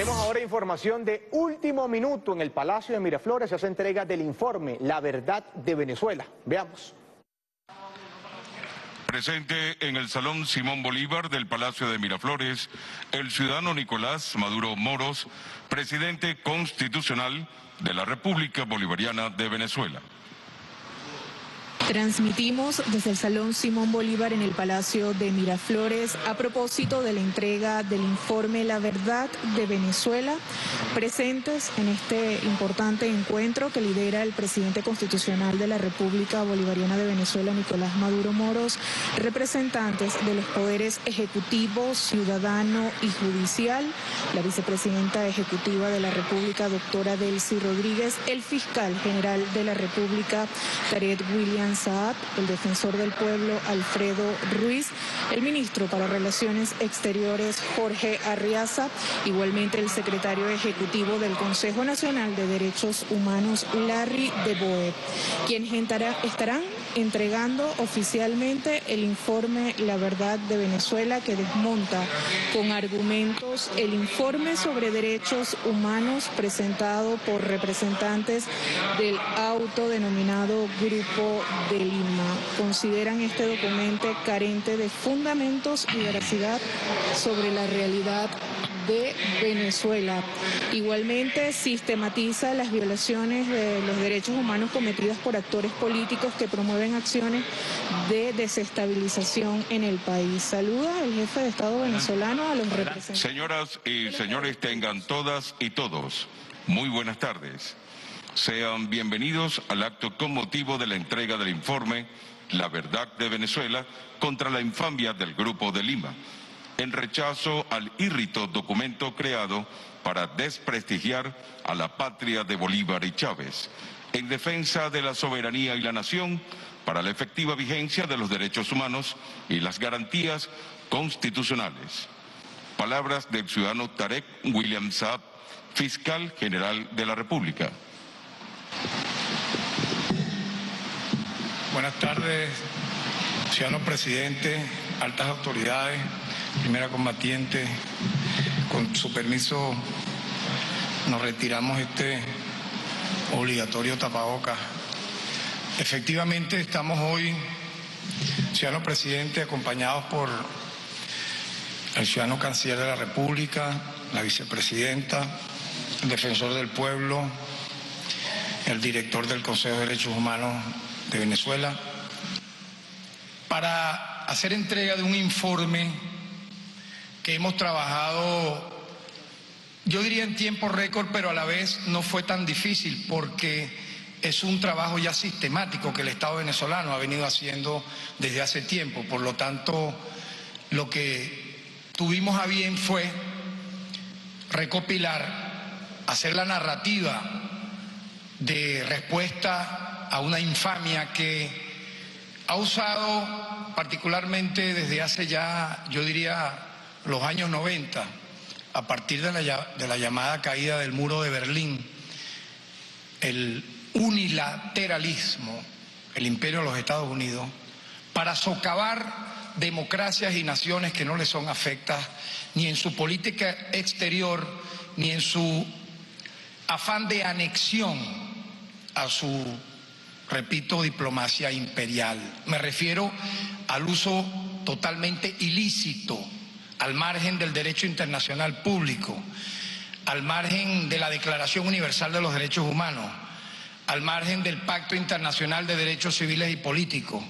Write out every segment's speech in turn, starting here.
Tenemos ahora información de último minuto. En el Palacio de Miraflores se hace entrega del informe La Verdad de Venezuela. Veamos. Presente en el Salón Simón Bolívar del Palacio de Miraflores, el ciudadano Nicolás Maduro Moros, presidente constitucional de la República Bolivariana de Venezuela. Transmitimos desde el Salón Simón Bolívar en el Palacio de Miraflores a propósito de la entrega del informe La Verdad de Venezuela. Presentes en este importante encuentro que lidera el presidente constitucional de la República Bolivariana de Venezuela, Nicolás Maduro Moros, representantes de los poderes ejecutivo, ciudadano y judicial, la vicepresidenta ejecutiva de la República, doctora Delcy Rodríguez, el fiscal general de la República, Tarek William Saab, el defensor del pueblo, Alfredo Ruiz, el ministro para Relaciones Exteriores, Jorge Arreaza, igualmente el secretario ejecutivo del Consejo Nacional de Derechos Humanos, Larry Devoe, quienes estarán entregando oficialmente el informe La Verdad de Venezuela, que desmonta con argumentos el informe sobre derechos humanos presentado por representantes del autodenominado Grupo de Lima. Consideran este documento carente de fundamentos y veracidad sobre la realidad de Venezuela. Igualmente sistematiza las violaciones de los derechos humanos cometidas por actores políticos que promueven acciones de desestabilización en el país. Saluda el jefe de Estado venezolano a los representantes. Señoras y señores, tengan todas y todos muy buenas tardes. Sean bienvenidos al acto con motivo de la entrega del informe La Verdad de Venezuela contra la infamia del Grupo de Lima, en rechazo al irrito documento creado para desprestigiar a la patria de Bolívar y Chávez, en defensa de la soberanía y la nación, para la efectiva vigencia de los derechos humanos y las garantías constitucionales. Palabras del ciudadano Tarek William Saab, fiscal general de la República. Buenas tardes, ciudadano presidente, altas autoridades, primera combatiente. Con su permiso nos retiramos este obligatorio tapabocas. Efectivamente estamos hoy, ciudadano presidente, acompañados por el ciudadano canciller de la República, la vicepresidenta, el defensor del pueblo, el director del Consejo de Derechos Humanos de Venezuela, para hacer entrega de un informe que hemos trabajado, yo diría en tiempo récord, pero a la vez no fue tan difícil, porque es un trabajo ya sistemático que el Estado venezolano ha venido haciendo desde hace tiempo. Por lo tanto, lo que tuvimos a bien fue recopilar, hacer la narrativa de respuesta a una infamia que ha usado particularmente desde hace ya, yo diría, los años 90, a partir de la llamada caída del muro de Berlín, el unilateralismo, el imperio de los Estados Unidos, para socavar democracias y naciones que no le son afectas ni en su política exterior, ni en su afán de anexión a su, repito, diplomacia imperial. Me refiero al uso totalmente ilícito, al margen del derecho internacional público, al margen de la Declaración Universal de los Derechos Humanos, al margen del Pacto Internacional de Derechos Civiles y Políticos,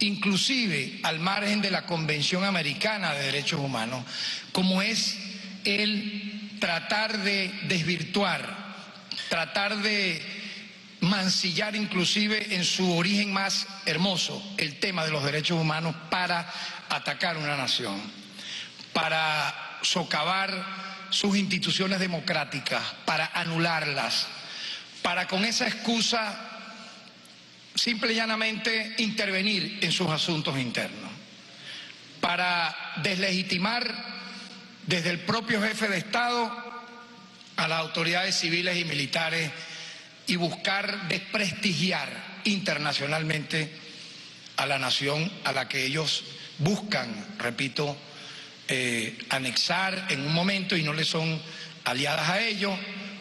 inclusive al margen de la Convención Americana de Derechos Humanos, como es el tratar de desvirtuar, tratar de mancillar inclusive en su origen más hermoso el tema de los derechos humanos para atacar una nación, para socavar sus instituciones democráticas, para anularlas, para con esa excusa simple y llanamente intervenir en sus asuntos internos, para deslegitimar desde el propio jefe de Estado a las autoridades civiles y militares y buscar desprestigiar internacionalmente a la nación a la que ellos buscan, repito, anexar en un momento y no le son aliadas a ellos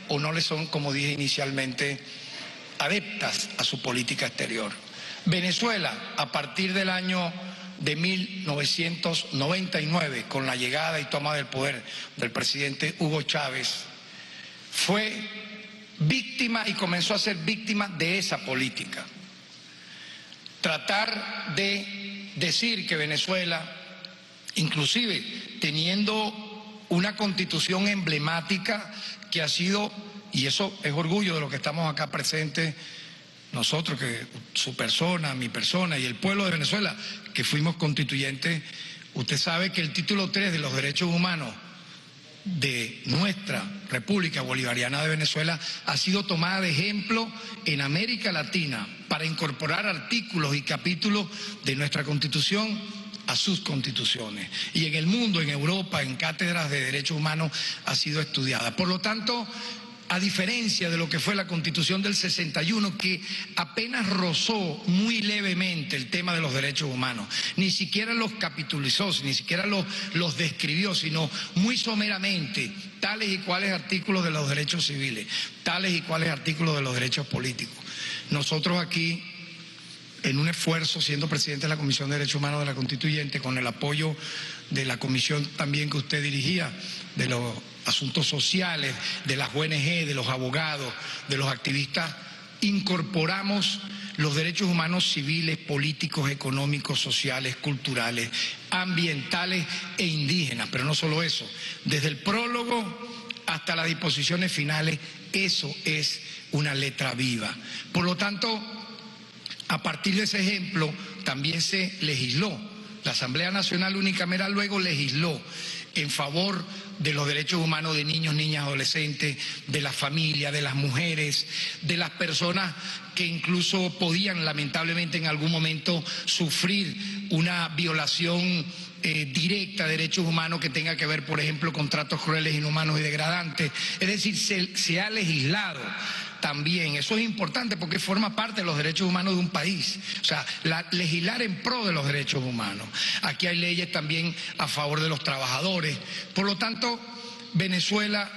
o no le son, como dije inicialmente, adeptas a su política exterior. Venezuela, a partir del año de 1999, con la llegada y toma del poder del presidente Hugo Chávez, fue víctima y comenzó a ser víctima de esa política. Tratar de decir que Venezuela, inclusive teniendo una constitución emblemática que ha sido, y eso es orgullo de los que estamos acá presentes, nosotros, que su persona, mi persona y el pueblo de Venezuela, que fuimos constituyentes. Usted sabe que el título 3 de los derechos humanos de nuestra República Bolivariana de Venezuela ha sido tomada de ejemplo en América Latina para incorporar artículos y capítulos de nuestra Constitución a sus constituciones. Y en el mundo, en Europa, en cátedras de derechos humanos ha sido estudiada. Por lo tanto, a diferencia de lo que fue la Constitución del 61, que apenas rozó muy levemente el tema de los derechos humanos, ni siquiera los capitulizó, ni siquiera los describió, sino muy someramente tales y cuales artículos de los derechos civiles, tales y cuales artículos de los derechos políticos. Nosotros aquí, en un esfuerzo, siendo presidente de la Comisión de Derechos Humanos de la Constituyente, con el apoyo de la comisión también que usted dirigía, de los asuntos sociales, de las ONG, de los abogados, de los activistas, incorporamos los derechos humanos civiles, políticos, económicos, sociales, culturales, ambientales e indígenas. Pero no solo eso, desde el prólogo hasta las disposiciones finales, eso es una letra viva. Por lo tanto, a partir de ese ejemplo, también se legisló. La Asamblea Nacional Unicameral luego legisló en favor de los derechos humanos de niños, niñas, adolescentes, de la familia, de las mujeres, de las personas que incluso podían lamentablemente en algún momento sufrir una violación directa de derechos humanos que tenga que ver, por ejemplo, con tratos crueles, inhumanos y degradantes. Es decir, se ha legislado también. Eso es importante porque forma parte de los derechos humanos de un país. O sea, legislar en pro de los derechos humanos. Aquí hay leyes también a favor de los trabajadores. Por lo tanto, Venezuela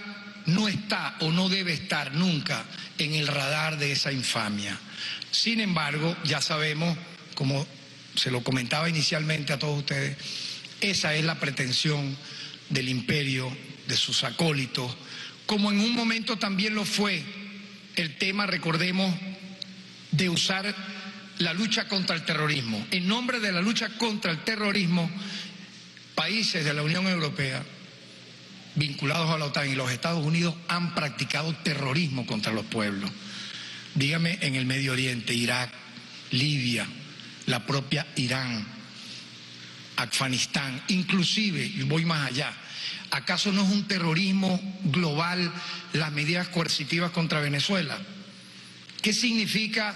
no está o no debe estar nunca en el radar de esa infamia. Sin embargo, ya sabemos, como se lo comentaba inicialmente a todos ustedes, esa es la pretensión del imperio, de sus acólitos, como en un momento también lo fue el tema, recordemos, de usar la lucha contra el terrorismo. En nombre de la lucha contra el terrorismo, países de la Unión Europea, vinculados a la OTAN y los Estados Unidos, han practicado terrorismo contra los pueblos. Dígame, en el Medio Oriente, Irak, Libia, la propia Irán, Afganistán, inclusive, y voy más allá, ¿acaso no es un terrorismo global las medidas coercitivas contra Venezuela? ¿Qué significa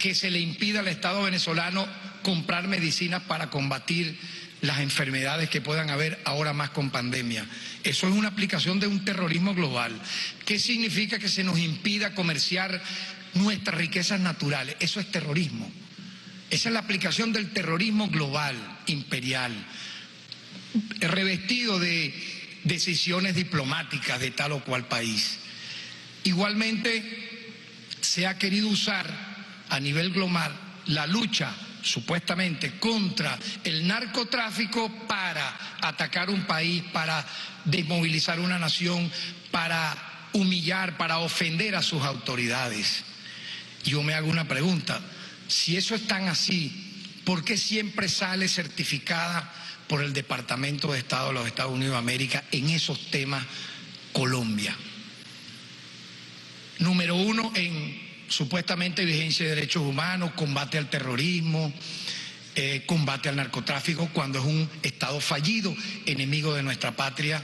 que se le impida al Estado venezolano comprar medicinas para combatir las enfermedades que puedan haber ahora más con pandemia? Eso es una aplicación de un terrorismo global. ¿Qué significa que se nos impida comerciar nuestras riquezas naturales? Eso es terrorismo. Esa es la aplicación del terrorismo global, imperial, revestido de decisiones diplomáticas de tal o cual país. Igualmente, se ha querido usar a nivel global la lucha, supuestamente, contra el narcotráfico para atacar un país, para desmovilizar una nación, para humillar, para ofender a sus autoridades. Yo me hago una pregunta. Si eso es tan así, ¿por qué siempre sale certificada por el Departamento de Estado de los Estados Unidos de América en esos temas Colombia? Número uno en supuestamente vigencia de derechos humanos, combate al terrorismo, combate al narcotráfico, cuando es un Estado fallido, enemigo de nuestra patria,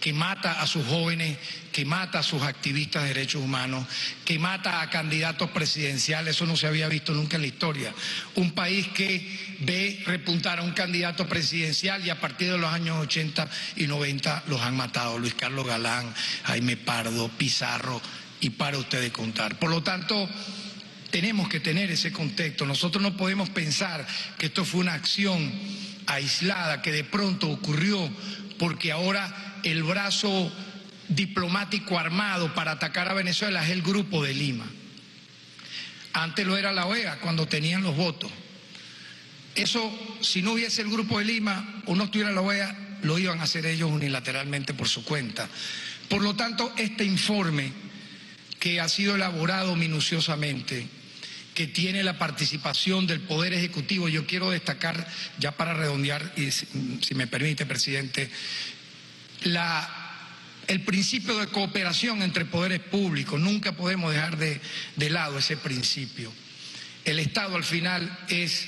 que mata a sus jóvenes, que mata a sus activistas de derechos humanos, que mata a candidatos presidenciales. Eso no se había visto nunca en la historia. Un país que ve repuntar a un candidato presidencial y a partir de los años 80 y 90 los han matado. Luis Carlos Galán, Jaime Pardo, Pizarro, y para ustedes contar. Por lo tanto, tenemos que tener ese contexto. Nosotros no podemos pensar que esto fue una acción aislada que de pronto ocurrió porque ahora el brazo diplomático armado para atacar a Venezuela es el Grupo de Lima. Antes lo era la OEA cuando tenían los votos. Eso, si no hubiese el Grupo de Lima o no estuviera la OEA, lo iban a hacer ellos unilateralmente por su cuenta. Por lo tanto, este informe que ha sido elaborado minuciosamente, que tiene la participación del Poder Ejecutivo, yo quiero destacar, ya para redondear, y si me permite, presidente, el principio de cooperación entre poderes públicos. Nunca podemos dejar de lado ese principio. El Estado al final es,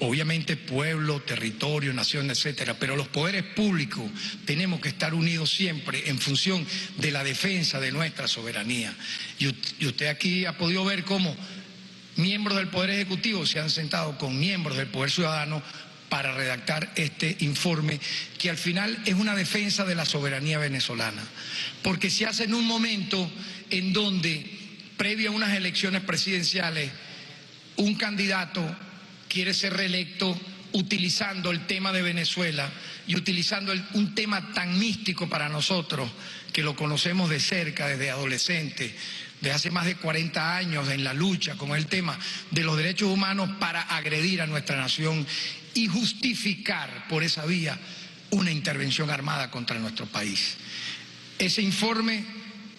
obviamente, pueblo, territorio, nación, etcétera, pero los poderes públicos tenemos que estar unidos siempre en función de la defensa de nuestra soberanía. Y usted aquí ha podido ver cómo miembros del Poder Ejecutivo se han sentado con miembros del Poder Ciudadano para redactar este informe, que al final es una defensa de la soberanía venezolana, porque se hace en un momento en donde, previo a unas elecciones presidenciales, un candidato quiere ser reelecto utilizando el tema de Venezuela y utilizando un tema tan místico para nosotros, que lo conocemos de cerca desde adolescentes, de hace más de 40 años en la lucha con el tema de los derechos humanos, para agredir a nuestra nación y justificar por esa vía una intervención armada contra nuestro país. Ese informe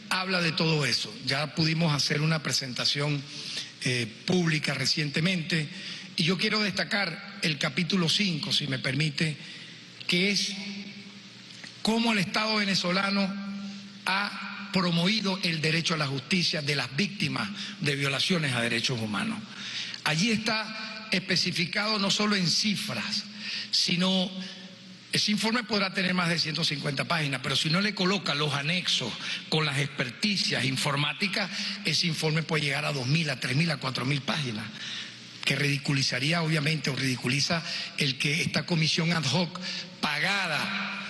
habla de todo eso. Ya pudimos hacer una presentación pública recientemente, y yo quiero destacar el capítulo 5, si me permite, que es cómo el Estado venezolano ha promovido el derecho a la justicia de las víctimas de violaciones a derechos humanos. Allí está especificado no solo en cifras, sino, ese informe podrá tener más de 150 páginas, pero si no le coloca los anexos con las experticias informáticas, ese informe puede llegar a 2.000, a 3.000, a 4.000 páginas, que ridiculizaría, obviamente, o ridiculiza el que esta comisión ad hoc, pagada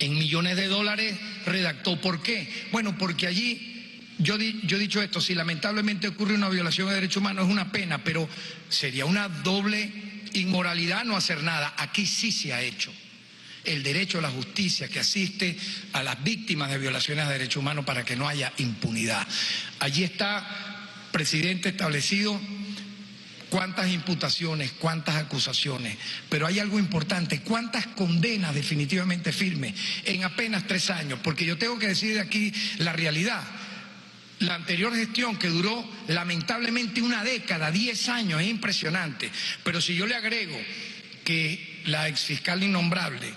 en millones de dólares, redactó. ¿Por qué? Bueno, porque allí, yo he dicho esto, si lamentablemente ocurre una violación de derechos humanos es una pena, pero sería una doble inmoralidad no hacer nada. Aquí sí se ha hecho. El derecho a la justicia que asiste a las víctimas de violaciones de derechos humanos para que no haya impunidad. Allí está, presidente, establecido cuántas imputaciones, cuántas acusaciones, pero hay algo importante, cuántas condenas definitivamente firmes en apenas 3 años, porque yo tengo que decir aquí la realidad. La anterior gestión, que duró lamentablemente una década, 10 años, es impresionante, pero si yo le agrego que la exfiscal innombrable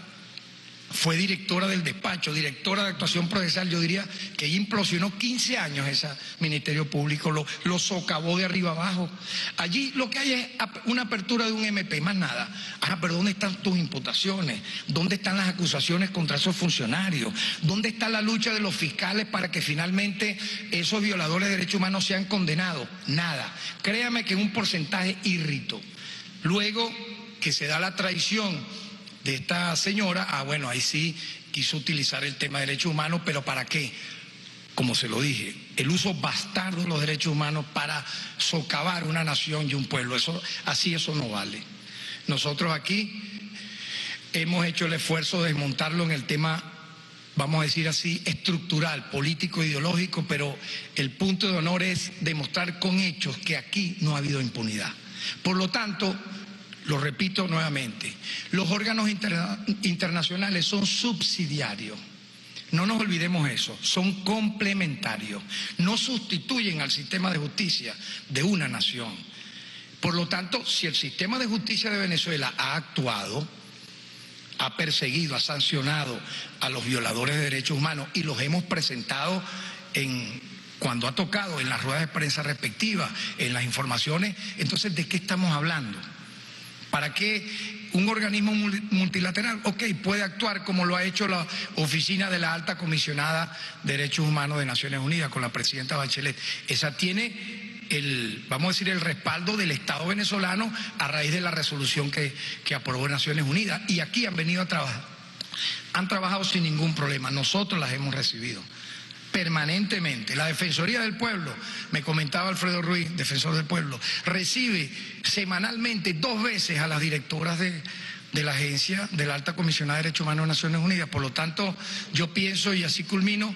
fue directora del despacho, directora de actuación procesal, yo diría que implosionó 15 años ese Ministerio Público, lo socavó de arriba abajo. Allí lo que hay es una apertura de un MP, más nada. Ah, pero ¿dónde están tus imputaciones? ¿Dónde están las acusaciones contra esos funcionarios? ¿Dónde está la lucha de los fiscales para que finalmente esos violadores de derechos humanos sean condenados? Nada. Créame que es un porcentaje ínfimo. Luego que se da la traición de esta señora, ah bueno, ahí sí quiso utilizar el tema de derechos humanos, pero ¿para qué? Como se lo dije, el uso bastardo de los derechos humanos para socavar una nación y un pueblo, eso no vale. Nosotros aquí hemos hecho el esfuerzo de desmontarlo en el tema, vamos a decir así, estructural, político, ideológico, pero el punto de honor es demostrar con hechos que aquí no ha habido impunidad. Por lo tanto, lo repito nuevamente, los órganos internacionales son subsidiarios, no nos olvidemos eso, son complementarios, no sustituyen al sistema de justicia de una nación. Por lo tanto, si el sistema de justicia de Venezuela ha actuado, ha perseguido, ha sancionado a los violadores de derechos humanos, y los hemos presentado cuando ha tocado en las ruedas de prensa respectivas, en las informaciones, entonces ¿de qué estamos hablando? ¿Para qué un organismo multilateral? Ok, puede actuar como lo ha hecho la Oficina de la Alta Comisionada de Derechos Humanos de Naciones Unidas con la presidenta Bachelet. Esa tiene vamos a decir, el respaldo del Estado venezolano a raíz de la resolución que aprobó Naciones Unidas. Y aquí han venido a trabajar, han trabajado sin ningún problema. Nosotros las hemos recibido permanentemente. La Defensoría del Pueblo, me comentaba Alfredo Ruiz, defensor del pueblo, recibe semanalmente 2 veces a las directoras de, de la Agencia de la Alta Comisionada de Derechos Humanos de Naciones Unidas. Por lo tanto, yo pienso, y así culmino,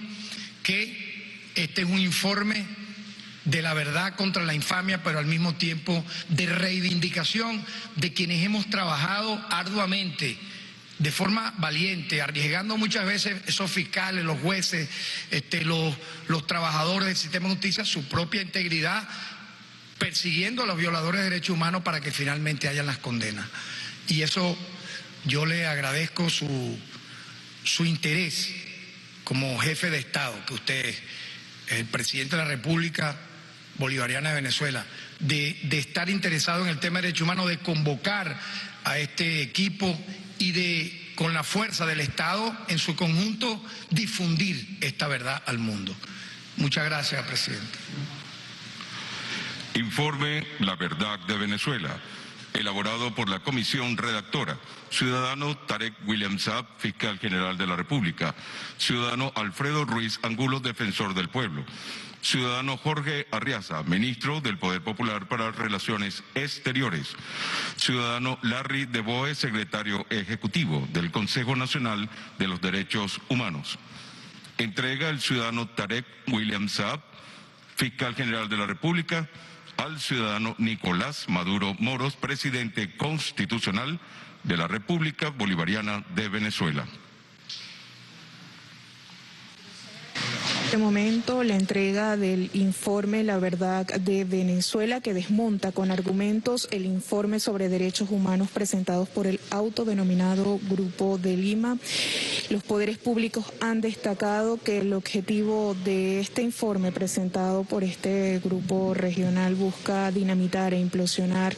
que este es un informe de la verdad contra la infamia, pero al mismo tiempo de reivindicación de quienes hemos trabajado arduamente, de forma valiente, arriesgando muchas veces esos fiscales, los jueces, los trabajadores del sistema de justicia, su propia integridad, persiguiendo a los violadores de derechos humanos para que finalmente hayan las condenas. Y eso yo le agradezco su interés como jefe de Estado, que usted, el presidente de la República Bolivariana de Venezuela, de estar interesado en el tema de derechos humanos, de convocar a este equipo y de, con la fuerza del Estado en su conjunto, difundir esta verdad al mundo. Muchas gracias, presidente. Informe La Verdad de Venezuela, elaborado por la comisión redactora: ciudadano Tarek William Saab, fiscal general de la República; ciudadano Alfredo Ruiz Angulo, defensor del pueblo; ciudadano Jorge Arreaza, ministro del Poder Popular para Relaciones Exteriores; ciudadano Larry Devoe, secretario ejecutivo del Consejo Nacional de los Derechos Humanos. Entrega el ciudadano Tarek William Saab, fiscal general de la República, al ciudadano Nicolás Maduro Moros, presidente constitucional de la República Bolivariana de Venezuela. En este momento, la entrega del informe La Verdad de Venezuela, que desmonta con argumentos el informe sobre derechos humanos presentados por el autodenominado Grupo de Lima. Los poderes públicos han destacado que el objetivo de este informe presentado por este grupo regional busca dinamitar e implosionar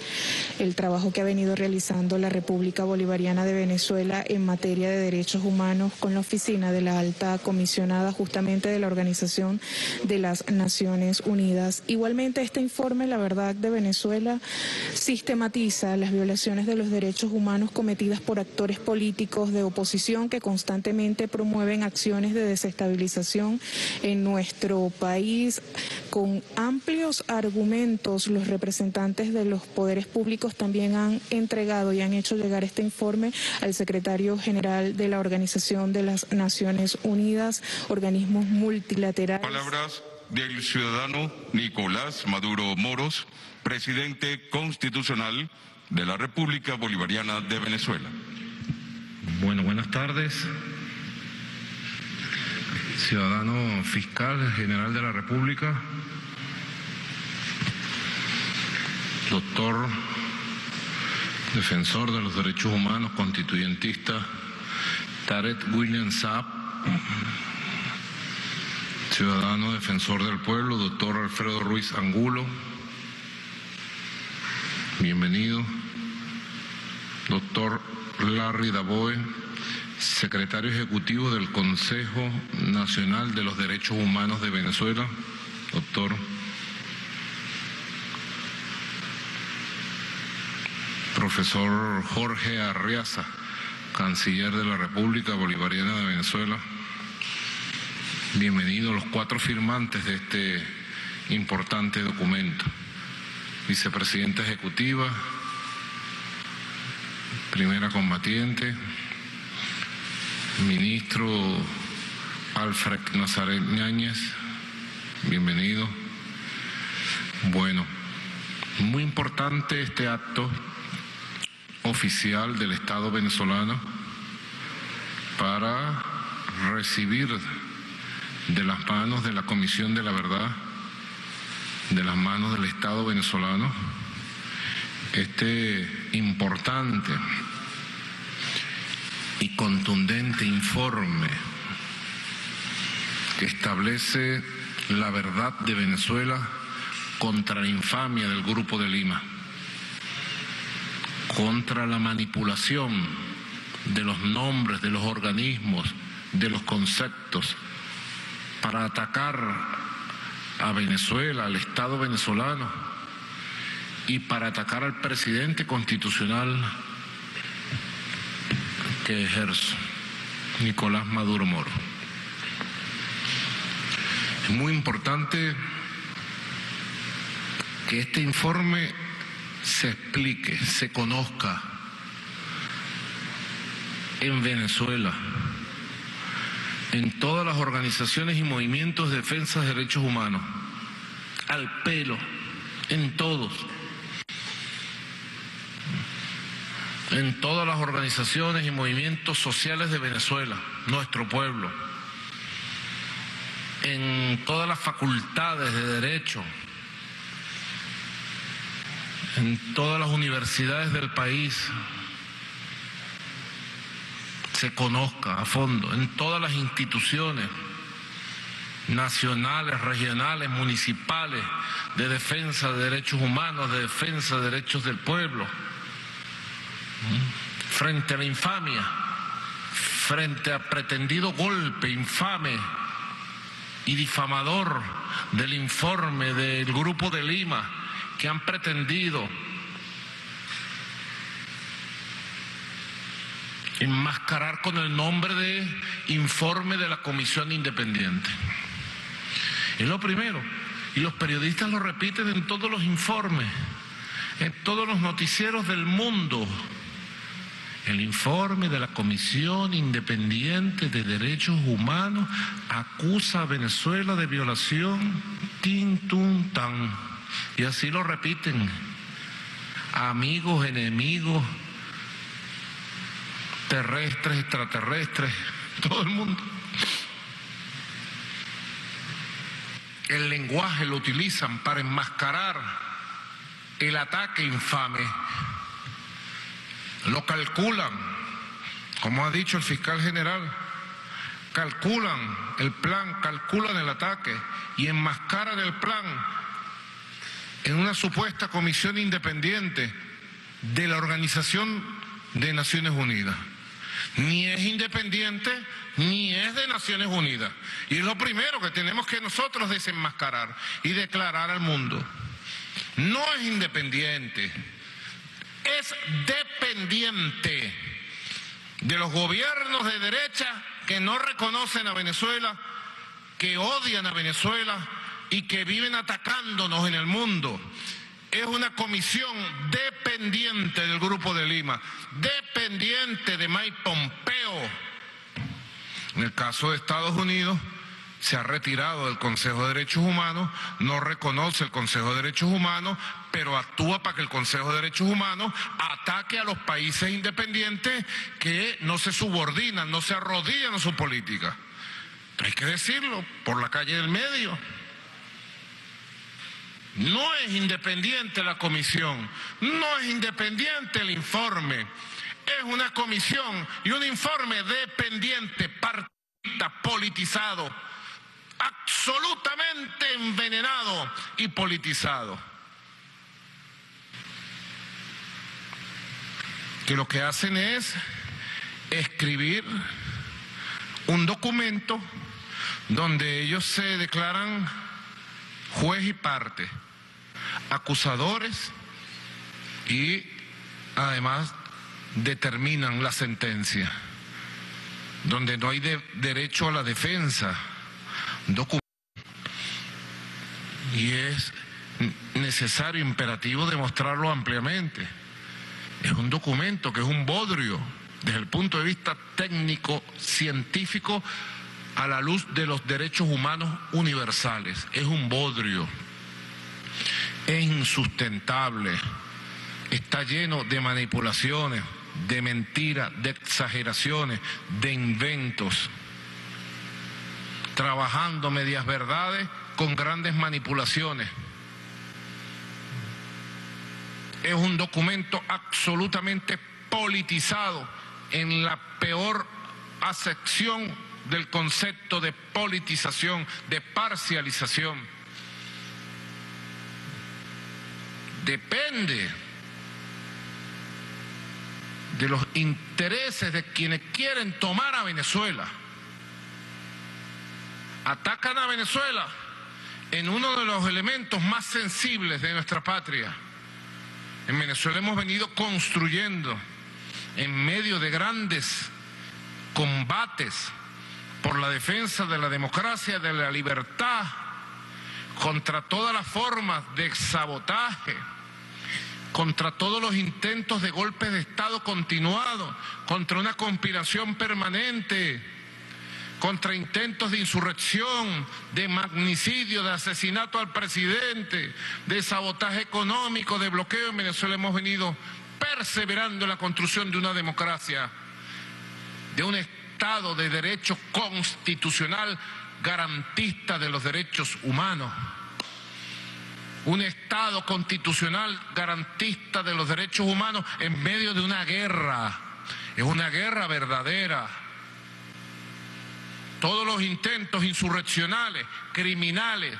el trabajo que ha venido realizando la República Bolivariana de Venezuela en materia de derechos humanos con la Oficina de la Alta Comisionada, justamente de la Organización de las Naciones Unidas. Igualmente, este informe, La Verdad de Venezuela, sistematiza las violaciones de los derechos humanos cometidas por actores políticos de oposición que constantemente promueven acciones de desestabilización en nuestro país. Con amplios argumentos, los representantes de los poderes públicos también han entregado y han hecho llegar este informe al secretario general de la Organización de las Naciones Unidas, organismos multilaterales. Palabras del ciudadano Nicolás Maduro Moros, presidente constitucional de la República Bolivariana de Venezuela. Bueno, buenas tardes. Ciudadano fiscal general de la República, doctor, defensor de los derechos humanos, constituyentista, Tarek William Saab. Ciudadano defensor del pueblo, doctor Alfredo Ruiz Angulo, bienvenido. Doctor Larry Devoe, secretario ejecutivo del Consejo Nacional de los Derechos Humanos de Venezuela, doctor. Profesor Jorge Arreaza, canciller de la República Bolivariana de Venezuela. Bienvenidos los cuatro firmantes de este importante documento: vicepresidenta ejecutiva, primera combatiente, ministro Alfredo Nazareth Áñez, bienvenido. Bueno, muy importante este acto oficial del Estado venezolano para recibir de las manos de la Comisión de la Verdad, de las manos del Estado venezolano, este importante y contundente informe que establece la verdad de Venezuela contra la infamia del Grupo de Lima, contra la manipulación de los nombres, de los organismos, de los conceptos, para atacar a Venezuela, al Estado venezolano, y para atacar al presidente constitucional que ejerce, Nicolás Maduro Moros. Es muy importante que este informe se explique, se conozca, en Venezuela, en todas las organizaciones y movimientos de defensa de derechos humanos, al pelo, en todos, en todas las organizaciones y movimientos sociales de Venezuela, nuestro pueblo, en todas las facultades de derecho, en todas las universidades del país, se conozca a fondo, en todas las instituciones nacionales, regionales, municipales, de defensa de derechos humanos, de defensa de derechos del pueblo, frente a la infamia, frente a pretendido golpe infame y difamador del informe del Grupo de Lima, que han pretendido enmascarar con el nombre de informe de la Comisión Independiente. Es lo primero, y los periodistas lo repiten en todos los informes, en todos los noticieros del mundo. El informe de la Comisión Independiente de Derechos Humanos acusa a Venezuela de violación, tin, tum, tan. Y así lo repiten, amigos, enemigos, terrestres, extraterrestres, todo el mundo. El lenguaje lo utilizan para enmascarar el ataque infame. Lo calculan, como ha dicho el fiscal general, calculan el plan, calculan el ataque y enmascaran el plan en una supuesta comisión independiente de la Organización de Naciones Unidas. Ni es independiente, ni es de Naciones Unidas. Y es lo primero que tenemos que nosotros desenmascarar y declarar al mundo. No es independiente, es dependiente de los gobiernos de derecha que no reconocen a Venezuela, que odian a Venezuela y que viven atacándonos en el mundo. Es una comisión dependiente del Grupo de Lima, dependiente de Mike Pompeo. En el caso de Estados Unidos, se ha retirado del Consejo de Derechos Humanos, no reconoce el Consejo de Derechos Humanos, pero actúa para que el Consejo de Derechos Humanos ataque a los países independientes que no se subordinan, no se arrodillan a su política. Hay que decirlo, por la calle del medio. No es independiente la comisión, no es independiente el informe, es una comisión y un informe dependiente, partidista, politizado, absolutamente envenenado y politizado. Que lo que hacen es escribir un documento donde ellos se declaran juez y parte, acusadores, y además determinan la sentencia, donde no hay derecho a la defensa. Y es necesario, imperativo demostrarlo ampliamente. Es un documento que es un bodrio desde el punto de vista técnico, científico, a la luz de los derechos humanos universales. Es un bodrio, es insustentable, está lleno de manipulaciones, de mentiras, de exageraciones, de inventos, trabajando medias verdades con grandes manipulaciones. Es un documento absolutamente politizado en la peor acepción del concepto de politización, de parcialización. Depende de los intereses de quienes quieren tomar a Venezuela. Atacan a Venezuela en uno de los elementos más sensibles de nuestra patria. En Venezuela hemos venido construyendo, en medio de grandes combates por la defensa de la democracia, de la libertad, contra todas las formas de sabotaje, contra todos los intentos de golpes de Estado continuados, contra una conspiración permanente, contra intentos de insurrección, de magnicidio, de asesinato al presidente, de sabotaje económico, de bloqueo. En Venezuela hemos venido perseverando en la construcción de una democracia, de un Estado de derecho constitucional garantista de los derechos humanos, un Estado constitucional garantista de los derechos humanos en medio de una guerra. Es una guerra verdadera. Todos los intentos insurreccionales, criminales,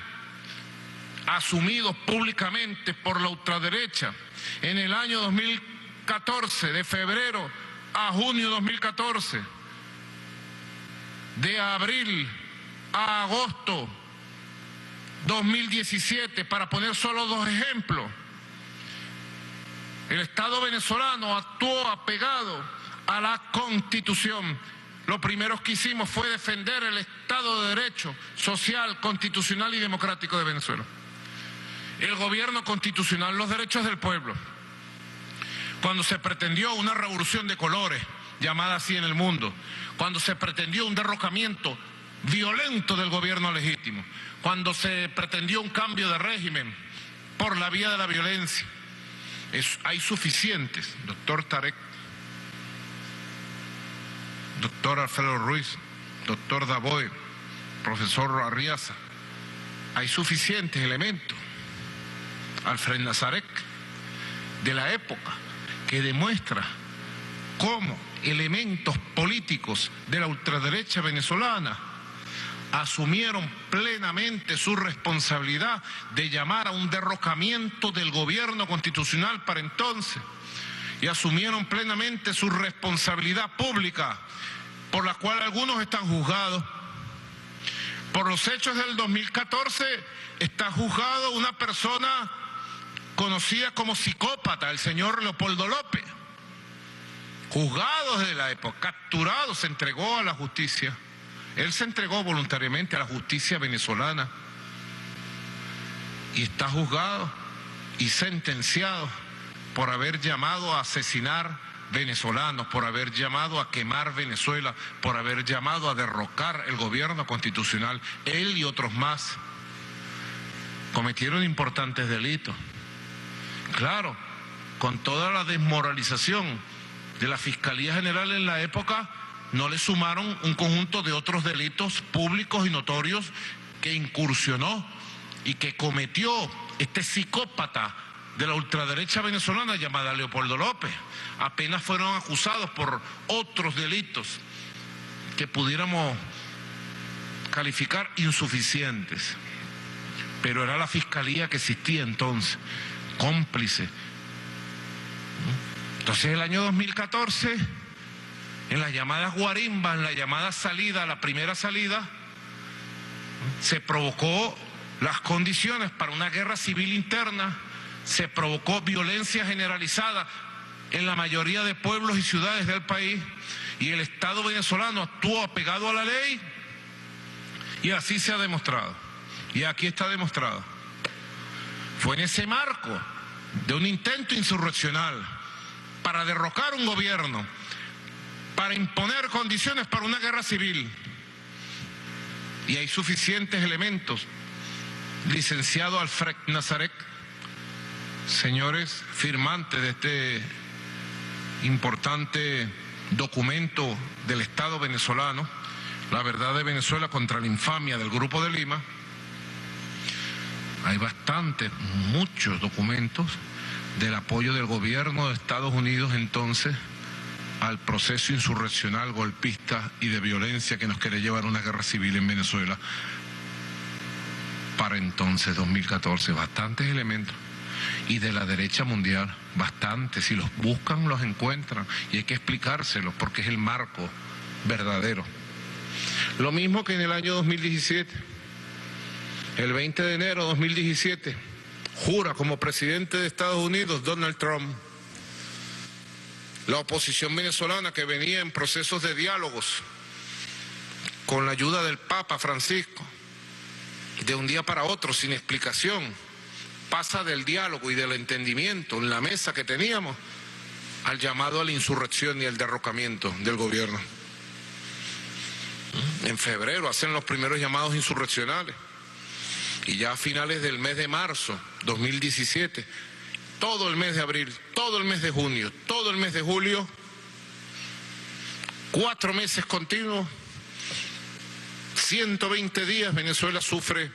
asumidos públicamente por la ultraderecha en el año 2014, de febrero a junio 2014, de abril a agosto 2017, para poner solo dos ejemplos. El Estado venezolano actuó apegado a la Constitución. Lo primero que hicimos fue defender el Estado de Derecho social, constitucional y democrático de Venezuela. El gobierno constitucional, los derechos del pueblo. Cuando se pretendió una revolución de colores, llamada así en el mundo, cuando se pretendió un derrocamiento violento del gobierno legítimo, cuando se pretendió un cambio de régimen por la vía de la violencia, hay suficientes, doctor Tarek, doctor Alfredo Ruiz, doctor Devoe, profesor Arreaza, hay suficientes elementos, Alfredo Nazareth, de la época, que demuestra cómo elementos políticos de la ultraderecha venezolana asumieron plenamente su responsabilidad de llamar a un derrocamiento del gobierno constitucional para entonces, y asumieron plenamente su responsabilidad pública, por la cual algunos están juzgados. Por los hechos del 2014 está juzgado una persona conocida como psicópata, el señor Leopoldo López, juzgado desde la época, capturado, se entregó a la justicia. Él se entregó voluntariamente a la justicia venezolana y está juzgado y sentenciado por haber llamado a asesinar venezolanos, por haber llamado a quemar Venezuela, por haber llamado a derrocar el gobierno constitucional. Él y otros más cometieron importantes delitos. Claro, con toda la desmoralización de la Fiscalía General en la época, no le sumaron un conjunto de otros delitos públicos y notorios que incursionó y que cometió este psicópata de la ultraderecha venezolana llamada Leopoldo López. Apenas fueron acusados por otros delitos que pudiéramos calificar insuficientes. Pero era la fiscalía que existía entonces, cómplice. Entonces el año 2014... en las llamadas guarimbas, en la llamada salida, la primera salida, se provocó las condiciones para una guerra civil interna, se provocó violencia generalizada en la mayoría de pueblos y ciudades del país, y el Estado venezolano actuó apegado a la ley, y así se ha demostrado, y aquí está demostrado. Fue en ese marco de un intento insurreccional para derrocar un gobierno, para imponer condiciones para una guerra civil. Y hay suficientes elementos, licenciado Alfredo Nazareth, señores firmantes de este importante documento del Estado venezolano, La Verdad de Venezuela contra la infamia del Grupo de Lima. Hay bastantes, muchos documentos del apoyo del gobierno de Estados Unidos entonces al proceso insurreccional, golpista y de violencia que nos quiere llevar a una guerra civil en Venezuela para entonces 2014, bastantes elementos, y de la derecha mundial, bastantes, si los buscan los encuentran, y hay que explicárselos porque es el marco verdadero. Lo mismo que en el año 2017, el 20 de enero de 2017, jura como presidente de Estados Unidos Donald Trump. La oposición venezolana, que venía en procesos de diálogos con la ayuda del Papa Francisco, de un día para otro, sin explicación, pasa del diálogo y del entendimiento en la mesa que teníamos al llamado a la insurrección y al derrocamiento del gobierno. En febrero hacen los primeros llamados insurreccionales y ya a finales del mes de marzo 2017, todo el mes de abril, todo el mes de junio, todo el mes de julio, 4 meses continuos, 120 días, Venezuela sufre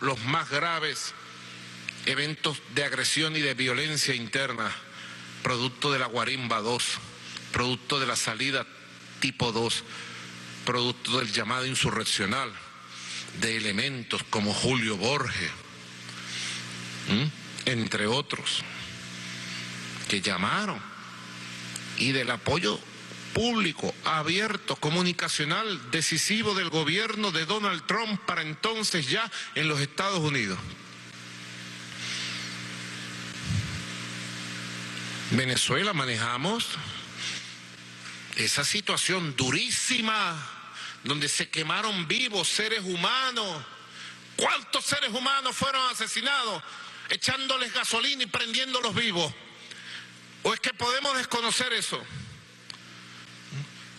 los más graves eventos de agresión y de violencia interna, producto de la guarimba 2, producto de la salida tipo 2, producto del llamado insurreccional de elementos como Julio Borges, entre otros, que llamaron, y del apoyo público, abierto, comunicacional, decisivo del gobierno de Donald Trump para entonces ya en los Estados Unidos. Venezuela manejamos esa situación durísima donde se quemaron vivos seres humanos. ¿Cuántos seres humanos fueron asesinados echándoles gasolina y prendiéndolos vivos? ¿O es que podemos desconocer eso?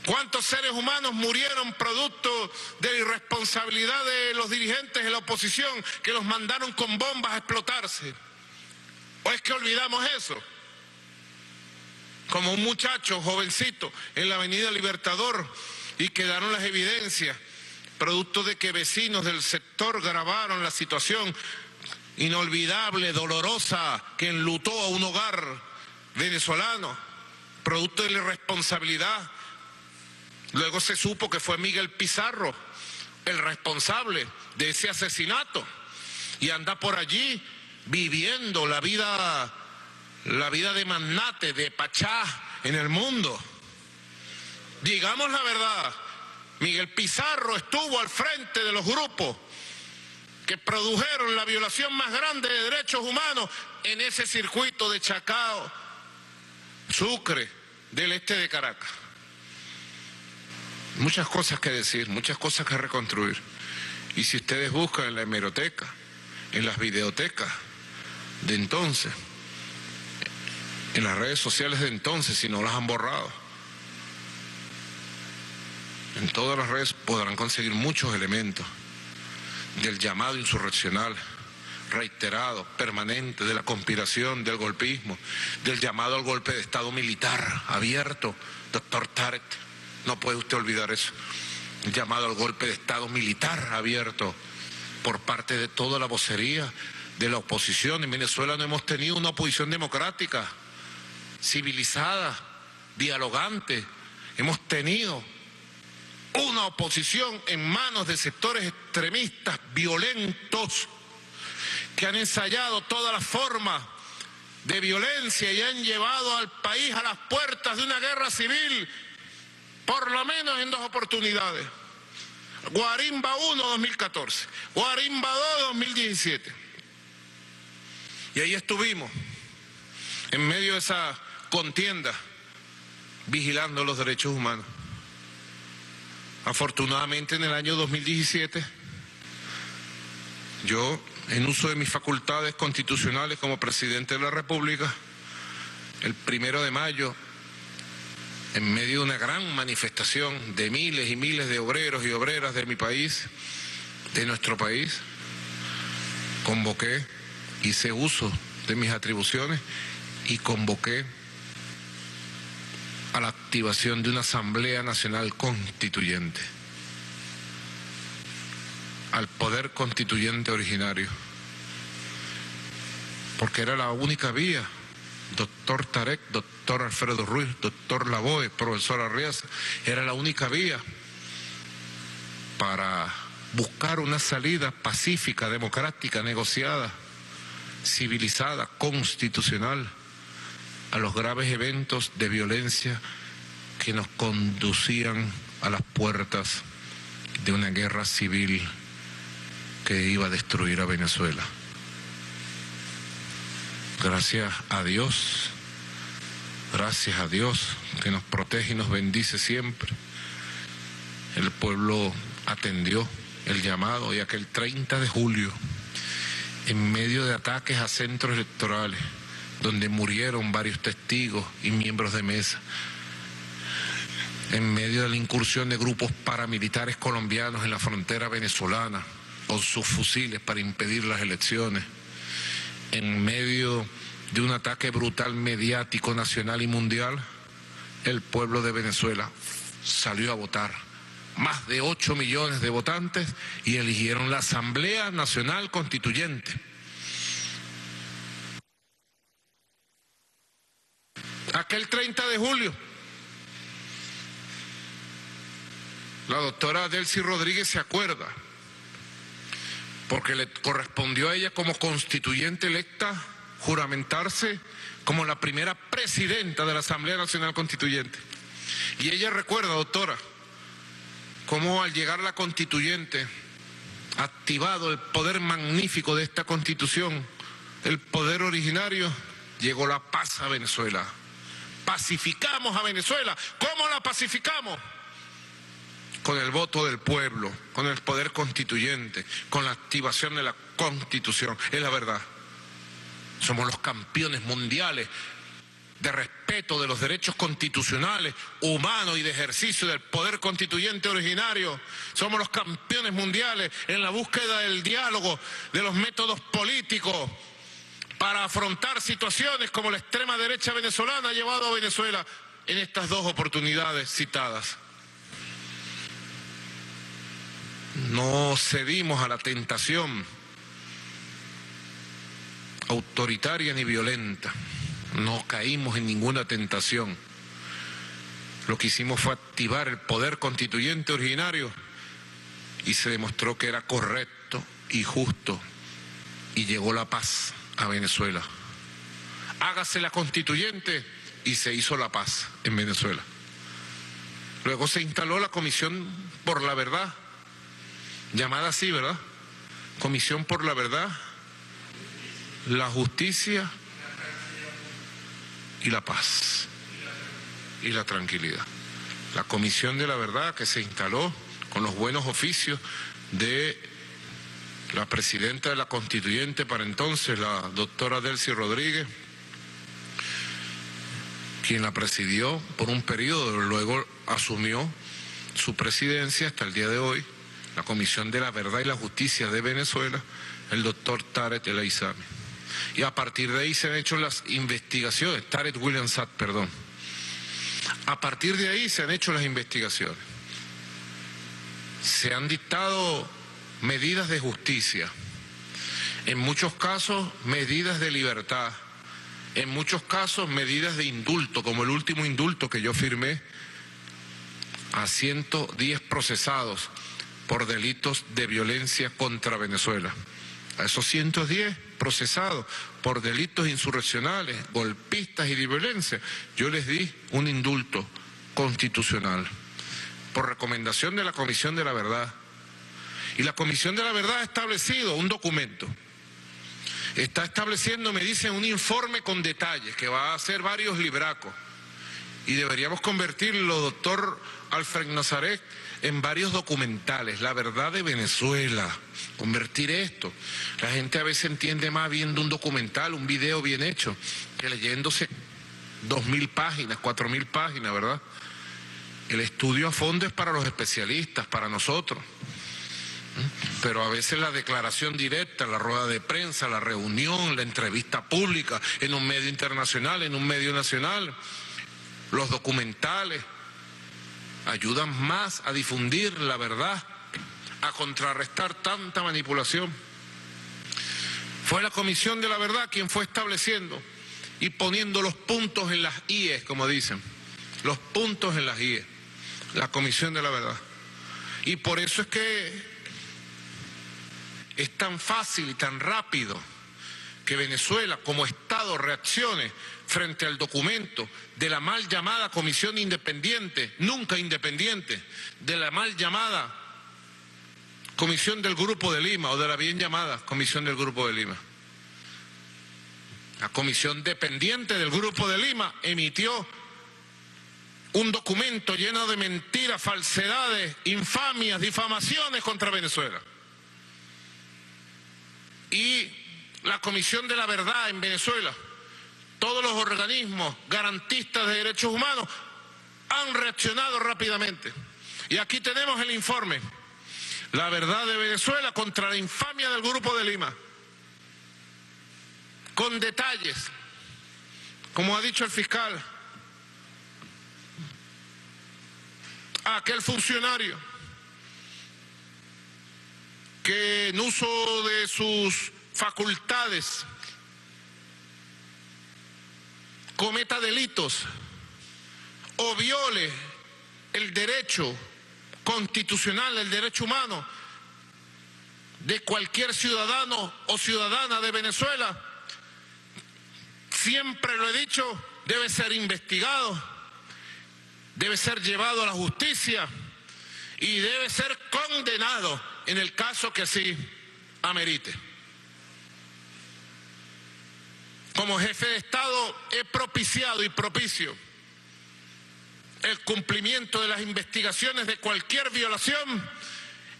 ¿Cuántos seres humanos murieron producto de la irresponsabilidad de los dirigentes de la oposición que los mandaron con bombas a explotarse? ¿O es que olvidamos eso? Como un muchacho jovencito en la avenida Libertador, y quedaron las evidencias, producto de que vecinos del sector grabaron la situación inolvidable, dolorosa, que enlutó a un hogar venezolano, producto de la irresponsabilidad. Luego se supo que fue Miguel Pizarro el responsable de ese asesinato y anda por allí viviendo la vida de magnate, de pachá en el mundo. Digamos la verdad, Miguel Pizarro estuvo al frente de los grupos que produjeron la violación más grande de derechos humanos en ese circuito de Chacao, Sucre, del este de Caracas. Muchas cosas que decir, muchas cosas que reconstruir. Y si ustedes buscan en la hemeroteca, en las videotecas de entonces, en las redes sociales de entonces, si no las han borrado, en todas las redes podrán conseguir muchos elementos del llamado insurreccional reiterado, permanente, de la conspiración, del golpismo, del llamado al golpe de Estado militar abierto. Doctor Tarek, no puede usted olvidar eso, el llamado al golpe de Estado militar abierto por parte de toda la vocería de la oposición. En Venezuela no hemos tenido una oposición democrática, civilizada, dialogante. Hemos tenido una oposición en manos de sectores extremistas violentos que han ensayado todas las formas de violencia y han llevado al país a las puertas de una guerra civil, por lo menos en 2 oportunidades. Guarimba 1, 2014, Guarimba 2, 2017. Y ahí estuvimos, en medio de esa contienda, vigilando los derechos humanos. Afortunadamente, en el año 2017, yo, en uso de mis facultades constitucionales como presidente de la República, el 1 de mayo, en medio de una gran manifestación de miles y miles de obreros y obreras de mi país, de nuestro país, convoqué, hice uso de mis atribuciones y convoqué a la activación de una Asamblea Nacional Constituyente, al Poder Constituyente originario, porque era la única vía. Doctor Tarek, doctor Alfredo Ruiz, doctor Lavoe, profesor Arreaza, era la única vía para buscar una salida pacífica, democrática, negociada, civilizada, constitucional, a los graves eventos de violencia que nos conducían a las puertas de una guerra civil que iba a destruir a Venezuela. Gracias a Dios que nos protege y nos bendice siempre, el pueblo atendió el llamado y aquel 30 de julio en medio de ataques a centros electorales, donde murieron varios testigos y miembros de mesa, en medio de la incursión de grupos paramilitares colombianos en la frontera venezolana, con sus fusiles para impedir las elecciones, en medio de un ataque brutal mediático nacional y mundial, el pueblo de Venezuela salió a votar. Más de 8 millones de votantes y eligieron la Asamblea Nacional Constituyente. Aquel 30 de julio, la doctora Delcy Rodríguez se acuerda, porque le correspondió a ella como constituyente electa juramentarse como la primera presidenta de la Asamblea Nacional Constituyente. Y ella recuerda, doctora, cómo al llegar la constituyente, activado el poder magnífico de esta constitución, el poder originario, llegó la paz a Venezuela. Pacificamos a Venezuela. ¿Cómo la pacificamos? Con el voto del pueblo, con el poder constituyente, con la activación de la constitución. Es la verdad. Somos los campeones mundiales de respeto de los derechos constitucionales, humanos y de ejercicio del poder constituyente originario. Somos los campeones mundiales en la búsqueda del diálogo, de los métodos políticos para afrontar situaciones como la extrema derecha venezolana ha llevado a Venezuela en estas dos oportunidades citadas. No cedimos a la tentación autoritaria ni violenta. No caímos en ninguna tentación. Lo que hicimos fue activar el poder constituyente originario y se demostró que era correcto y justo y llegó la paz a Venezuela. Hágase la constituyente y se hizo la paz en Venezuela. Luego se instaló la Comisión por la Verdad, llamada así, ¿verdad? Comisión por la Verdad, la Justicia y la Paz y la Tranquilidad. La Comisión de la Verdad que se instaló con los buenos oficios de la presidenta de la Constituyente para entonces, la doctora Delcy Rodríguez, quien la presidió por un periodo, luego asumió su presidencia hasta el día de hoy, la Comisión de la Verdad y la Justicia de Venezuela, el doctor Tarek El Aizami. Y a partir de ahí se han hecho las investigaciones, Tarek William Saab, perdón. A partir de ahí se han hecho las investigaciones. Se han dictado medidas de justicia, en muchos casos medidas de libertad, en muchos casos medidas de indulto, como el último indulto que yo firmé a 110 procesados por delitos de violencia contra Venezuela. A esos 110 procesados por delitos insurreccionales, golpistas y de violencia, yo les di un indulto constitucional por recomendación de la Comisión de la Verdad. Y la Comisión de la Verdad ha establecido un documento, está estableciendo, me dicen, un informe con detalles que va a hacer varios libracos y deberíamos convertirlo, doctor Alfredo Nazareth, en varios documentales, La Verdad de Venezuela, convertir esto. La gente a veces entiende más viendo un documental, un video bien hecho, que leyéndose 2.000 páginas, 4.000 páginas, ¿verdad? El estudio a fondo es para los especialistas, para nosotros. Pero a veces la declaración directa, la rueda de prensa, la reunión, la entrevista pública, en un medio internacional, en un medio nacional, los documentales ayudan más a difundir la verdad, a contrarrestar tanta manipulación. Fue la Comisión de la Verdad quien fue estableciendo y poniendo los puntos en las IES, como dicen, los puntos en las IES, la Comisión de la Verdad. Y por eso es que es tan fácil y tan rápido que Venezuela como Estado reaccione frente al documento de la mal llamada Comisión Independiente, nunca independiente, de la mal llamada Comisión del Grupo de Lima, o de la bien llamada Comisión del Grupo de Lima. La Comisión Dependiente del Grupo de Lima emitió un documento lleno de mentiras, falsedades, infamias, difamaciones contra Venezuela. Y la Comisión de la Verdad en Venezuela, todos los organismos garantistas de derechos humanos han reaccionado rápidamente. Y aquí tenemos el informe, La Verdad de Venezuela contra la infamia del Grupo de Lima, con detalles, como ha dicho el fiscal, a aquel funcionario que en uso de sus facultades cometa delitos o viole el derecho constitucional, el derecho humano de cualquier ciudadano o ciudadana de Venezuela, siempre lo he dicho, debe ser investigado, debe ser llevado a la justicia y debe ser condenado en el caso que así amerite. Como jefe de Estado he propiciado y propicio el cumplimiento de las investigaciones de cualquier violación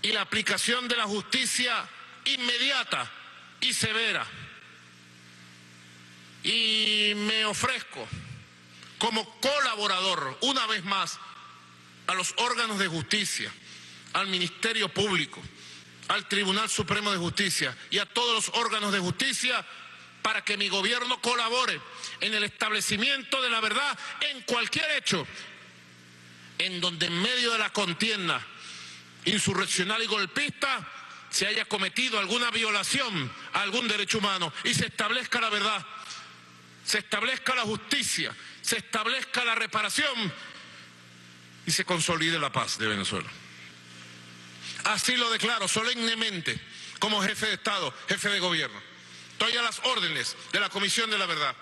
y la aplicación de la justicia inmediata y severa. Y me ofrezco como colaborador, una vez más, a los órganos de justicia, al Ministerio Público, al Tribunal Supremo de Justicia y a todos los órganos de justicia para que mi gobierno colabore en el establecimiento de la verdad en cualquier hecho en donde en medio de la contienda insurreccional y golpista se haya cometido alguna violación a algún derecho humano y se establezca la verdad, se establezca la justicia, se establezca la reparación y se consolide la paz de Venezuela. Así lo declaro solemnemente como jefe de Estado, jefe de gobierno. Estoy a las órdenes de la Comisión de la Verdad.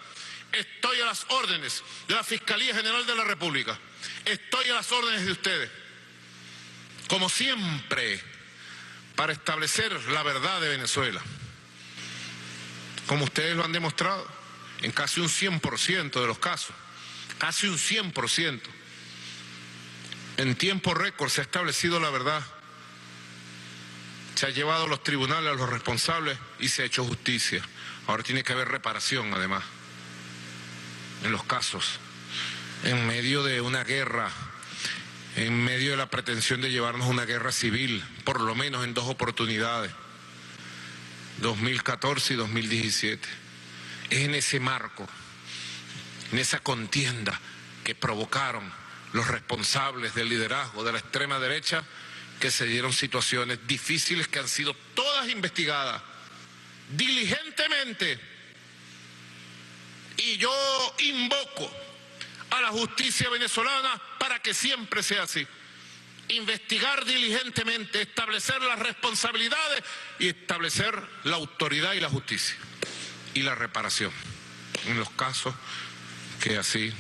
Estoy a las órdenes de la Fiscalía General de la República. Estoy a las órdenes de ustedes, como siempre, para establecer la verdad de Venezuela, como ustedes lo han demostrado en casi un 100% de los casos, casi un 100%. En tiempo récord se ha establecido la verdad, se ha llevado a los tribunales a los responsables y se ha hecho justicia. Ahora tiene que haber reparación, además, en los casos, en medio de una guerra, en medio de la pretensión de llevarnos una guerra civil, por lo menos en dos oportunidades, 2014 y 2017. Es en ese marco, en esa contienda que provocaron los responsables del liderazgo de la extrema derecha que se dieron situaciones difíciles que han sido todas investigadas diligentemente. Y yo invoco a la justicia venezolana para que siempre sea así. Investigar diligentemente, establecer las responsabilidades y establecer la autoridad y la justicia y la reparación en los casos que así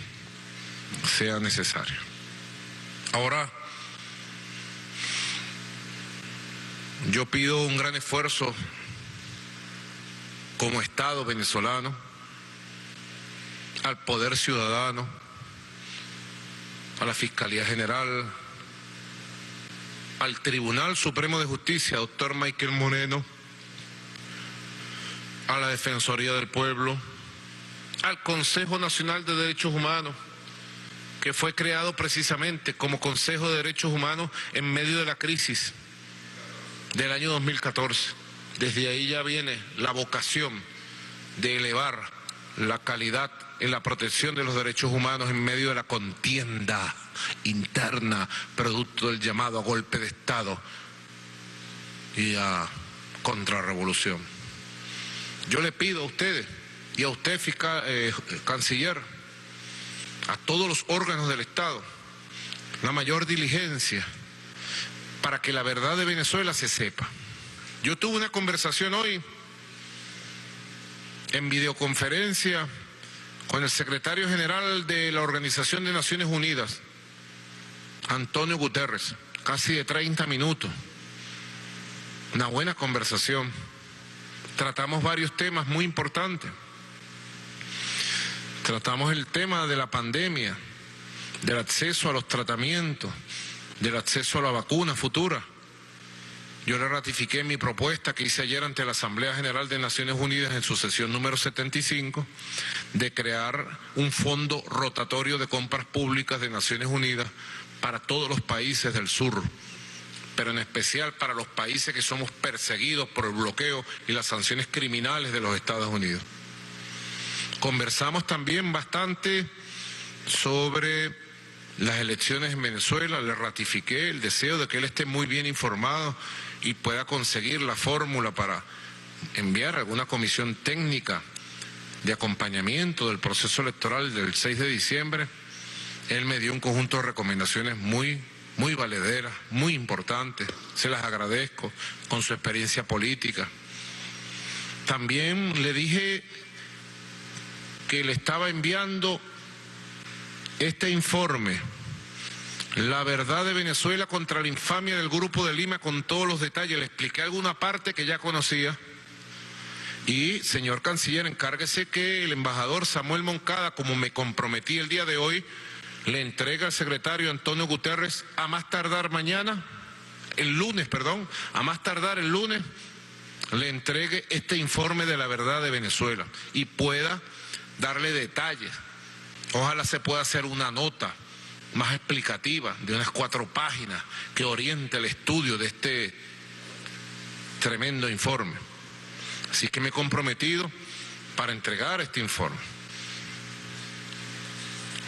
sea necesario. Ahora, yo pido un gran esfuerzo como Estado venezolano al Poder Ciudadano, a la Fiscalía General, al Tribunal Supremo de Justicia, doctor Michael Moreno, a la Defensoría del Pueblo, al Consejo Nacional de Derechos Humanos, que fue creado precisamente como Consejo de Derechos Humanos en medio de la crisis del año 2014. Desde ahí ya viene la vocación de elevar la calidad en la protección de los derechos humanos en medio de la contienda interna, producto del llamado a golpe de Estado y a contrarrevolución. Yo le pido a ustedes y a usted, fiscal, canciller, a todos los órganos del Estado, la mayor diligencia para que la verdad de Venezuela se sepa. Yo tuve una conversación hoy en videoconferencia con el secretario general de la Organización de Naciones Unidas, António Guterres, casi de 30 minutos. Una buena conversación. Tratamos varios temas muy importantes. Tratamos el tema de la pandemia, del acceso a los tratamientos, del acceso a la vacuna futura. Yo le ratifiqué mi propuesta que hice ayer ante la Asamblea General de Naciones Unidas en su sesión número 75 de crear un fondo rotatorio de compras públicas de Naciones Unidas para todos los países del sur, pero en especial para los países que somos perseguidos por el bloqueo y las sanciones criminales de los Estados Unidos. Conversamos también bastante sobre las elecciones en Venezuela. Le ratifiqué el deseo de que él esté muy bien informado y pueda conseguir la fórmula para enviar alguna comisión técnica de acompañamiento del proceso electoral del 6 de diciembre. Él me dio un conjunto de recomendaciones muy valederas, muy importantes. Se las agradezco con su experiencia política. También le dije que le estaba enviando este informe, La Verdad de Venezuela contra la infamia del Grupo de Lima, con todos los detalles. Le expliqué alguna parte que ya conocía. Y, señor Canciller, encárguese que el embajador Samuel Moncada, como me comprometí el día de hoy, le entrega al secretario António Guterres a más tardar mañana, el lunes, perdón, a más tardar el lunes, le entregue este informe de La Verdad de Venezuela y pueda darle detalles. Ojalá se pueda hacer una nota más explicativa de unas 4 páginas que oriente el estudio de este tremendo informe. Así que me he comprometido para entregar este informe.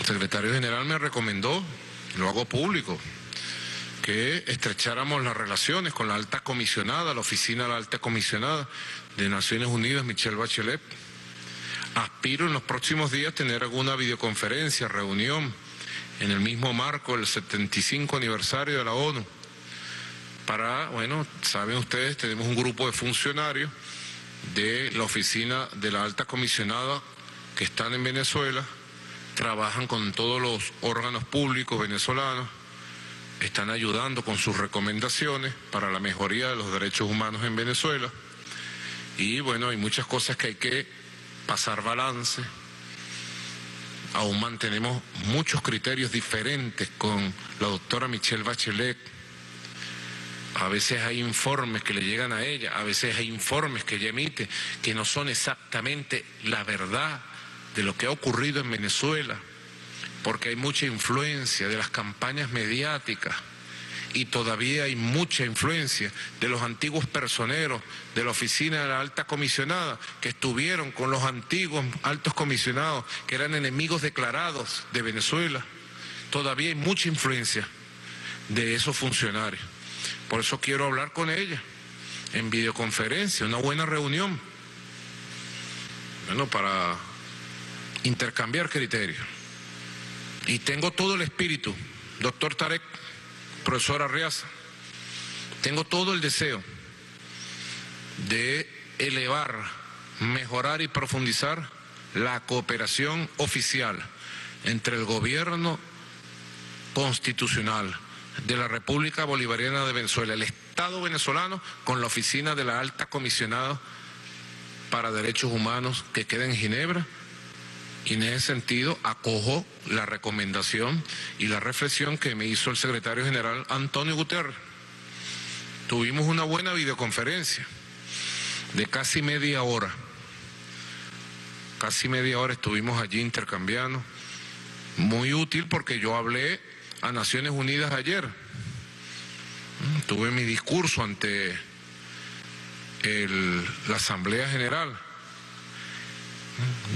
El secretario general me recomendó, lo hago público, que estrecháramos las relaciones con la alta comisionada, la Oficina de la Alta Comisionada de Naciones Unidas, Michelle Bachelet. Aspiro en los próximos días tener alguna videoconferencia, reunión, en el mismo marco del 75 aniversario de la ONU. Para, bueno, saben ustedes, tenemos un grupo de funcionarios de la Oficina de la Alta Comisionada que están en Venezuela, trabajan con todos los órganos públicos venezolanos, están ayudando con sus recomendaciones para la mejoría de los derechos humanos en Venezuela. Y bueno, hay muchas cosas que hay que pasar balance. Aún mantenemos muchos criterios diferentes con la doctora Michelle Bachelet. A veces hay informes que le llegan a ella, a veces hay informes que ella emite que no son exactamente la verdad de lo que ha ocurrido en Venezuela, porque hay mucha influencia de las campañas mediáticas y todavía hay mucha influencia de los antiguos personeros de la Oficina de la Alta Comisionada que estuvieron con los antiguos altos comisionados que eran enemigos declarados de Venezuela. Todavía hay mucha influencia de esos funcionarios. Por eso quiero hablar con ella en videoconferencia, una buena reunión, bueno, para intercambiar criterios. Y tengo todo el espíritu, doctor Tarek, profesor Arreaza, tengo todo el deseo de elevar, mejorar y profundizar la cooperación oficial entre el gobierno constitucional de la República Bolivariana de Venezuela, el Estado venezolano, con la Oficina de la Alta Comisionada para Derechos Humanos que queda en Ginebra. Y en ese sentido acojo la recomendación y la reflexión que me hizo el secretario general António Guterres. Tuvimos una buena videoconferencia de casi media hora. Casi media hora estuvimos allí intercambiando. Muy útil, porque yo hablé a Naciones Unidas ayer. Tuve mi discurso ante la Asamblea General.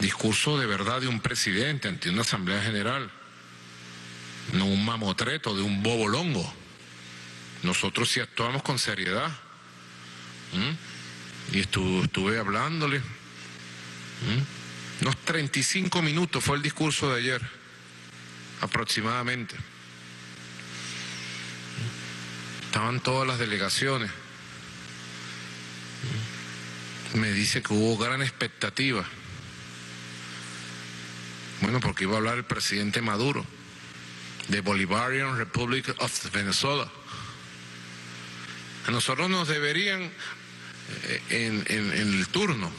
Discurso de verdad de un presidente ante una Asamblea General, no un mamotreto de un bobolongo. Nosotros sí actuamos con seriedad. Y estuve hablándole. Unos 35 minutos fue el discurso de ayer, aproximadamente. Estaban todas las delegaciones. Me dice que hubo gran expectativa. Bueno, porque iba a hablar el presidente Maduro de Bolivarian Republic of Venezuela. A nosotros nos deberían en el turno,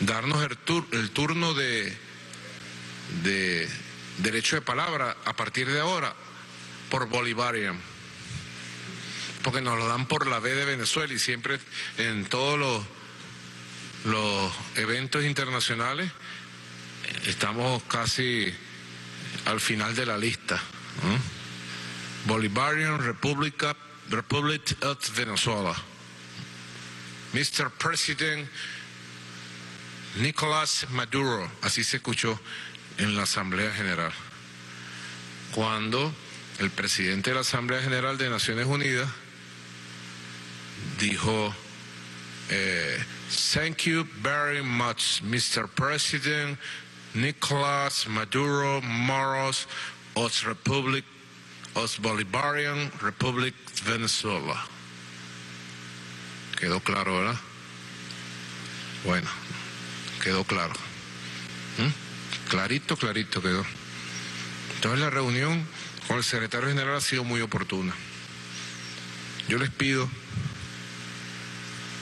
darnos el turno de derecho de palabra a partir de ahora por Bolivarian. porque nos lo dan por la B de Venezuela, y siempre en todos los eventos internacionales estamos casi al final de la lista, ¿no? Bolivarian Republic of Venezuela. Mr. President Nicolás Maduro, así se escuchó en la Asamblea General, cuando el presidente de la Asamblea General de Naciones Unidas dijo, thank you very much, Mr. President Nicolás Maduro Moros of Bolivarian Republic Venezuela. Quedó claro, ¿verdad? Bueno, quedó claro. Clarito, clarito quedó. Entonces la reunión con el secretario general ha sido muy oportuna. Yo les pido,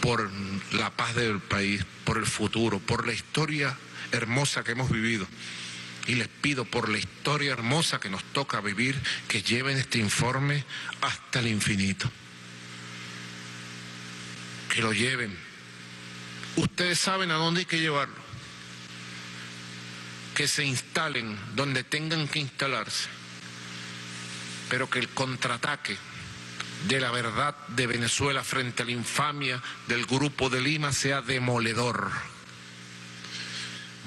por la paz del país, por el futuro, por la historia hermosa que hemos vivido, y les pido por la historia hermosa que nos toca vivir, que lleven este informe hasta el infinito. Que lo lleven. Ustedes saben a dónde hay que llevarlo. Que se instalen donde tengan que instalarse. Pero que el contraataque de la verdad de Venezuela frente a la infamia del Grupo de Lima sea demoledor.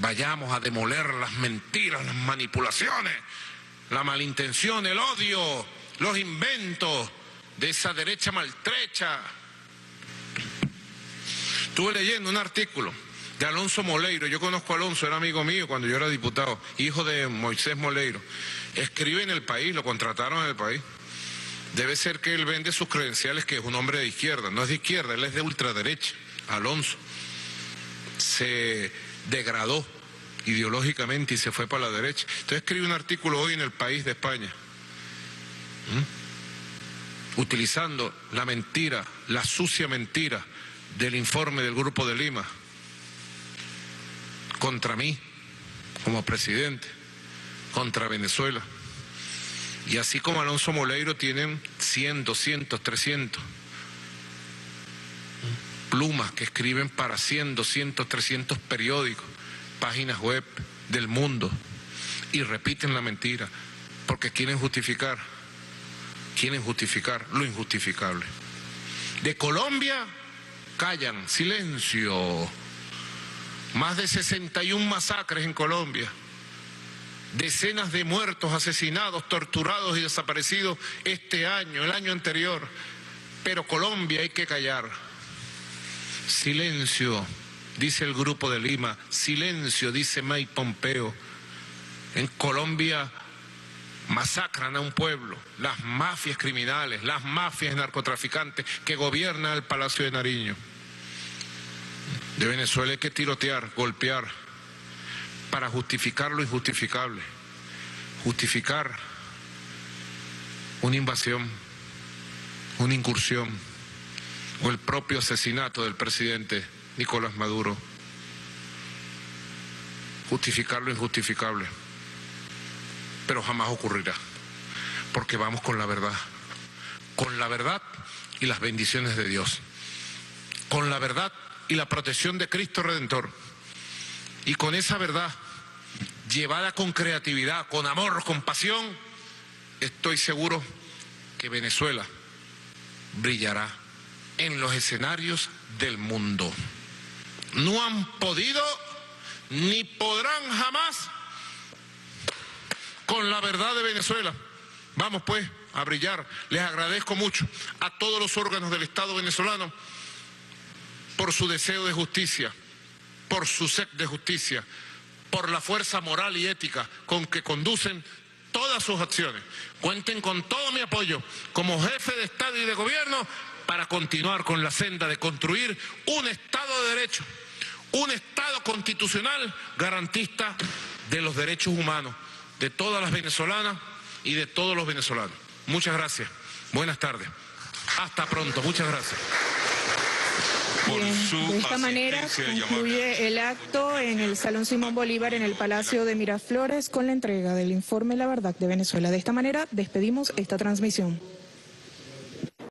Vayamos a demoler las mentiras, las manipulaciones, la malintención, el odio, los inventos de esa derecha maltrecha. Estuve leyendo un artículo de Alonso Moleiro. Yo conozco a Alonso, era amigo mío cuando yo era diputado, hijo de Moisés Moleiro. Escribe en El País, lo contrataron en El País. Debe ser que él vende sus credenciales, que es un hombre de izquierda. No es de izquierda, él es de ultraderecha, Alonso. Se degradó ideológicamente y se fue para la derecha. Entonces escribe un artículo hoy en El País de España, utilizando la mentira, la sucia mentira del informe del Grupo de Lima contra mí como presidente, contra Venezuela. Y así como Alonso Moleiro tienen 100, 200, 300 plumas que escriben para 100, 200, 300 periódicos, páginas web del mundo, y repiten la mentira porque quieren justificar lo injustificable. De Colombia callan, silencio. Más de 61 masacres en Colombia. Decenas de muertos, asesinados, torturados y desaparecidos este año, el año anterior. Pero Colombia hay que callar. Silencio, dice el Grupo de Lima. Silencio, dice Mike Pompeo. En Colombia masacran a un pueblo, las mafias criminales, las mafias narcotraficantes que gobiernan el Palacio de Nariño. De Venezuela hay que tirotear, golpear, para justificar lo injustificable, justificar una invasión, una incursión, o el propio asesinato del presidente Nicolás Maduro. Justificar lo injustificable. Pero jamás ocurrirá, porque vamos con la verdad y las bendiciones de Dios, con la verdad y la protección de Cristo Redentor, y con esa verdad llevada con creatividad, con amor, con pasión, estoy seguro que Venezuela brillará en los escenarios del mundo. No han podido ni podrán jamás con la verdad de Venezuela. Vamos pues a brillar. Les agradezco mucho a todos los órganos del Estado venezolano por su deseo de justicia, por su sed de justicia, por la fuerza moral y ética con que conducen todas sus acciones. Cuenten con todo mi apoyo como jefe de Estado y de gobierno para continuar con la senda de construir un Estado de Derecho, un Estado constitucional garantista de los derechos humanos de todas las venezolanas y de todos los venezolanos. Muchas gracias. Buenas tardes. Hasta pronto. Muchas gracias. Bien, de esta manera concluye el acto en el Salón Simón Bolívar, en el Palacio de Miraflores, con la entrega del informe La Verdad de Venezuela. De esta manera despedimos esta transmisión.